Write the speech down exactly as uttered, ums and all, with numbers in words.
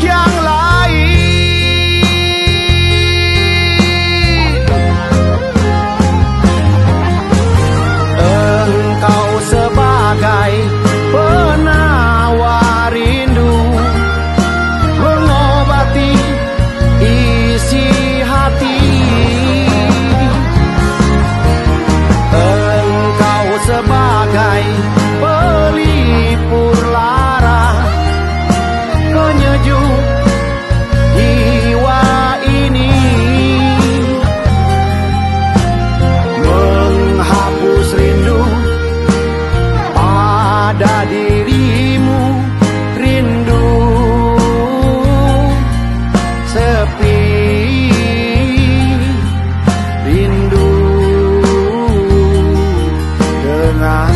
yang lain. Engkau sebagai penawar rindu mengobati isi hati. Engkau sebagai pelipur lara penyejuk jiwa ini, menghapus rindu pada dirimu, rindu sepi. Rindu dengan